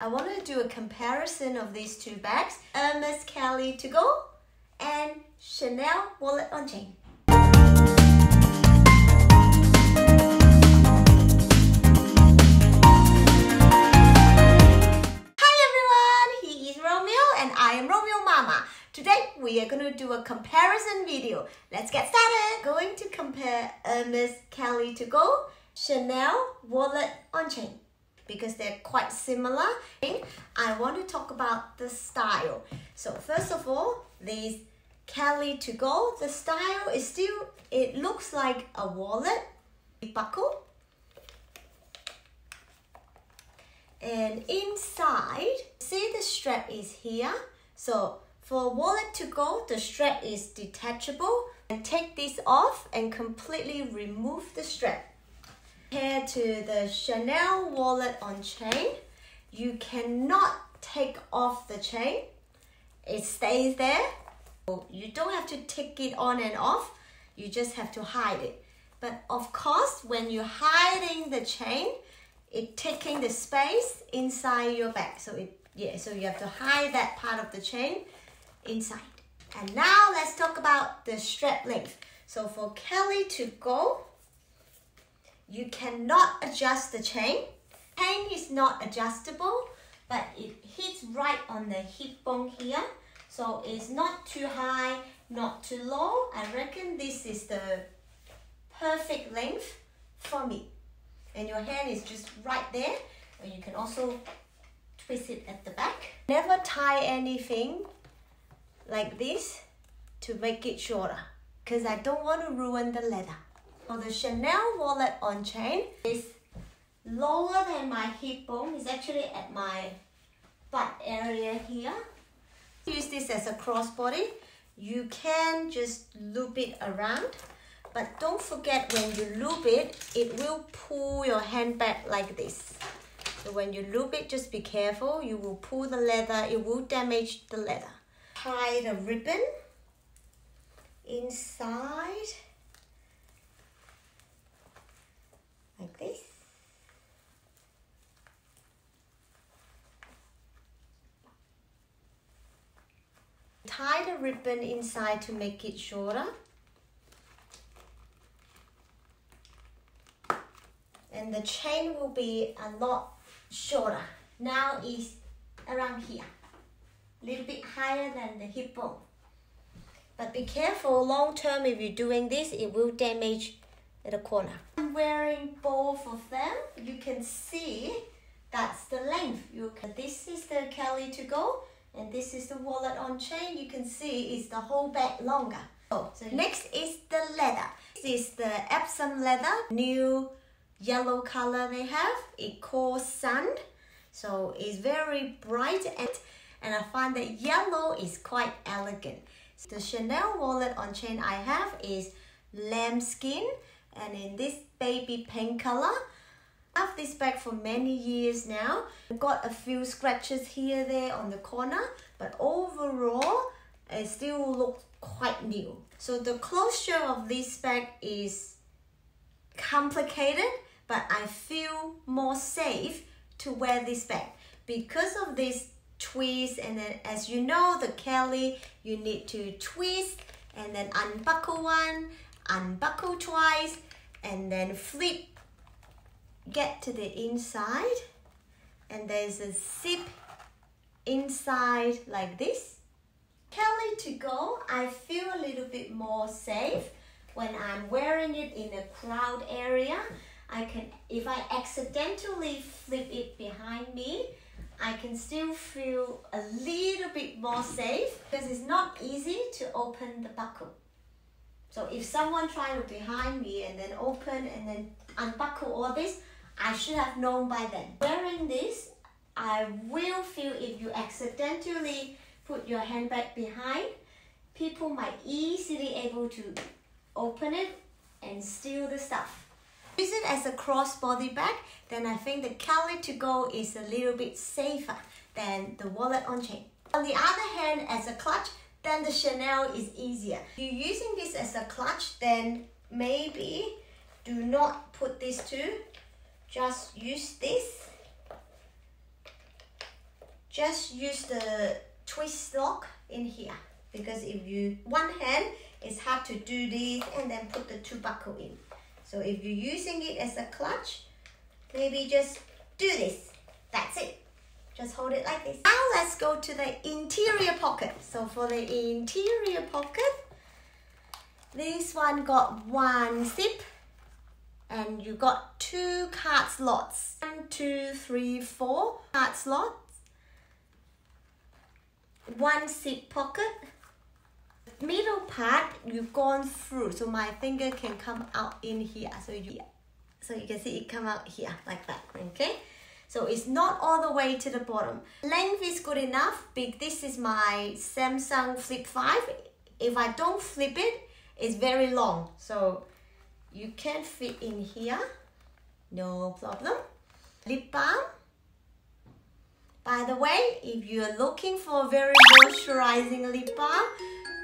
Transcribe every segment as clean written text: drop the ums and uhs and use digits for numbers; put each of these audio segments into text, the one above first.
I want to do a comparison of these two bags, Hermes Kelly To Go and Chanel Wallet on Chain. Hi everyone, he is Romeo and I am Romeo Mama. Today we are going to do a comparison video. Let's get started. Going to compare Hermes Kelly To Go, Chanel Wallet on Chain, because they're quite similar. I want to talk about the style. So first of all, these Kelly To Go, the style is still, it looks like a wallet, buckle. And inside, see the strap is here. So for wallet to go, the strap is detachable. And take this off and completely remove the strap. Compared to the Chanel Wallet on Chain, you cannot take off the chain. It stays there. You don't have to take it on and off. You just have to hide it. But of course, when you're hiding the chain, it's taking the space inside your bag. So so you have to hide that part of the chain inside. And now let's talk about the strap length. So for Kelly To Go, you cannot adjust the chain. Chain is not adjustable, but it hits right on the hip bone here. So it's not too high, not too low. I reckon this is the perfect length for me. And your hand is just right there. And you can also twist it at the back. Never tie anything like this to make it shorter, because I don't want to ruin the leather. For the Chanel Wallet on Chain, is lower than my hip bone. It's actually at my butt area here. Use this as a crossbody. You can just loop it around, but don't forget when you loop it, it will pull your hand back like this. So when you loop it, just be careful. You will pull the leather. It will damage the leather. Tie the ribbon inside. Like this. Tie the ribbon inside to make it shorter. And the chain will be a lot shorter. Now it's around here. A little bit higher than the hip bone. But be careful, long term if you're doing this, it will damage the corner. I'm wearing both of them. You can see that's the length. This is the Kelly To Go and this is the Wallet on Chain. You can see it's the whole bag longer. So next is the leather. This is the Epsom leather, new yellow color they have. It calls sun. So it's very bright and I find that yellow is quite elegant. So the Chanel Wallet on Chain I have is lambskin, and in this baby pink color. I have this bag for many years now. I've got a few scratches here, there on the corner, but overall, it still looks quite new. So the closure of this bag is complicated, but I feel more safe to wear this bag because of this twist. And then as you know, the Kelly, you need to twist and then unbuckle one, unbuckle twice, and then flip, get to the inside, and there's a zip inside like this. Kelly To Go, I feel a little bit more safe when I'm wearing it in a crowd area. I can, if I accidentally flip it behind me, I can still feel a little bit more safe because it's not easy to open the buckle. So if someone tried to behind me and then open and then unbuckle all this, I should have known by then. Wearing this, I will feel if you accidentally put your handbag behind, people might easily able to open it and steal the stuff. Use it as a crossbody bag, then I think the Kelly To Go is a little bit safer than the Wallet on Chain. On the other hand, as a clutch, then the Chanel is easier. If you're using this as a clutch, then maybe do not put this too. Just use this just use the twist lock in here, because if you one hand it's hard to do this and then put the two buckle in. So if you're using it as a clutch, maybe just do this. That's it. Just hold it like this. Now let's go to the interior pocket. So for the interior pocket, this one got one zip and you got two card slots. 1, 2, 3, 4 card slots. One zip pocket. Middle part you've gone through, so my finger can come out in here, so you can see it come out here like that. Okay, so it's not all the way to the bottom. Length is good enough. Big. This is my Samsung Flip 5. If I don't flip it, it's very long, so you can fit in here, no problem. Lip balm. By the way, if you're looking for a very moisturizing lip balm,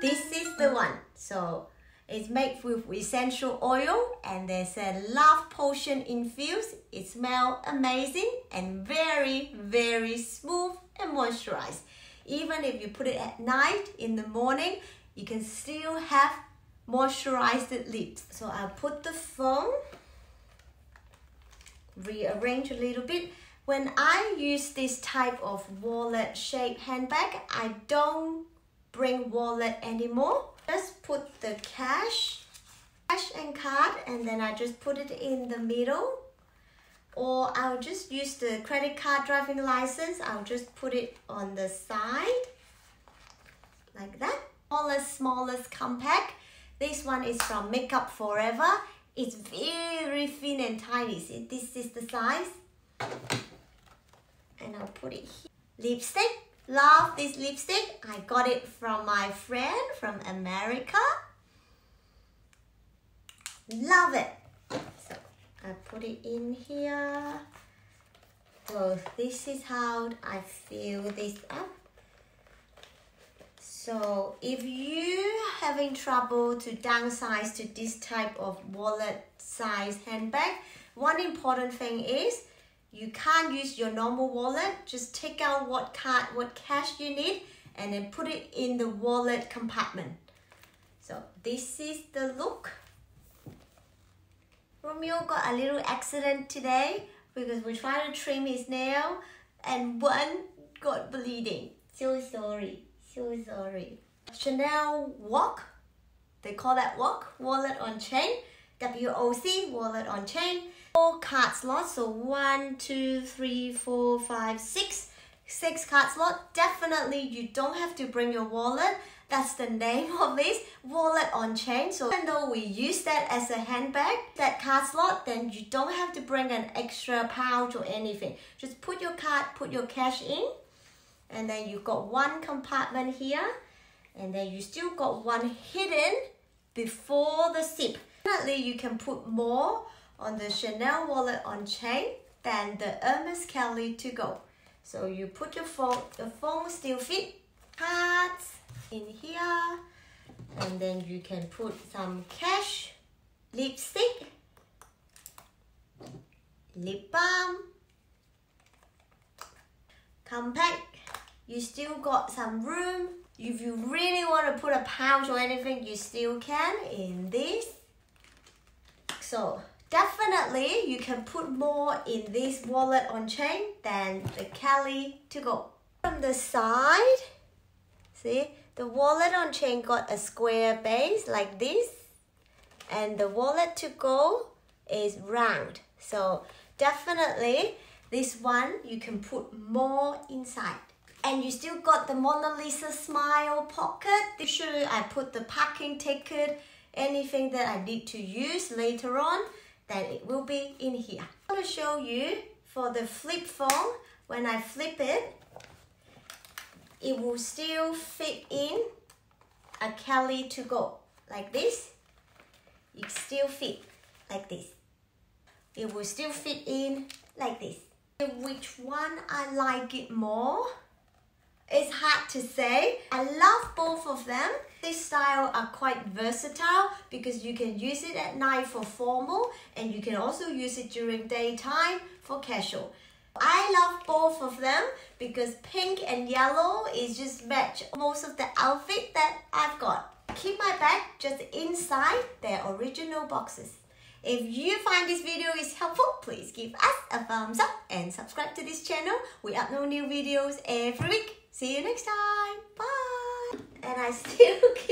this is the one. So it's made with essential oil and there's a love potion infused. It smells amazing and very, very smooth and moisturized. Even if you put it at night, in the morning, you can still have moisturized lips. So I'll put the foam, rearrange a little bit. When I use this type of wallet shaped handbag, I don't bring wallet anymore. Just put the cash and card, and then I just put it in the middle. Or I'll just use the credit card driving license. I'll just put it on the side like that. Smallest compact. This one is from Makeup Forever. It's very thin and tiny. See, this is the size. And I'll put it here. Lipstick. Love this lipstick. I got it from my friend from America. Love it. So I put it in here. So this is how I fill this up. So if you're having trouble to downsize to this type of wallet size handbag, one important thing is you can't use your normal wallet. Just take out what card, what cash you need, and then put it in the wallet compartment. So this is the look. Romeo got a little accident today because we tried to trim his nail and one got bleeding. So sorry, so sorry. Chanel WOC, they call that WOC, Wallet on Chain. WOC, Wallet on Chain. 4 card slots, so 1, 2, 3, 4, 5, 6 card slot. Definitely you don't have to bring your wallet. That's the name of this, Wallet on Chain. So even though we use that as a handbag, that card slot, then you don't have to bring an extra pouch or anything. Just put your card, put your cash in, and then you've got one compartment here, and then you still got one hidden before the zip. Definitely you can put more on the Chanel Wallet on Chain than the Hermes Kelly to go. So you put your phone, the phone still fit cards in here, and then you can put some cash, lipstick, lip balm, compact. You still got some room. If you really want to put a pouch or anything, you still can in this. So definitely you can put more in this Wallet on Chain than the Kelly to go. From the side, see, the Wallet on Chain got a square base like this, and the wallet to go is round. So definitely this one you can put more inside. And you still got the Mona Lisa smile pocket. Usually I put the parking ticket, anything that I need to use later on, then it will be in here. I'm going to show you for the flip phone. When I flip it, it will still fit in a Kelly to go like this. It still fit like this. It will still fit in like this. Which one I like it more? It's hard to say. I love both of them. This style are quite versatile because you can use it at night for formal, and you can also use it during daytime for casual. I love both of them because pink and yellow is just match most of the outfit that I've got. Keep my bag just inside their original boxes. If you find this video is helpful, please give us a thumbs up and subscribe to this channel. We upload new videos every week. See you next time. Bye. And I still keep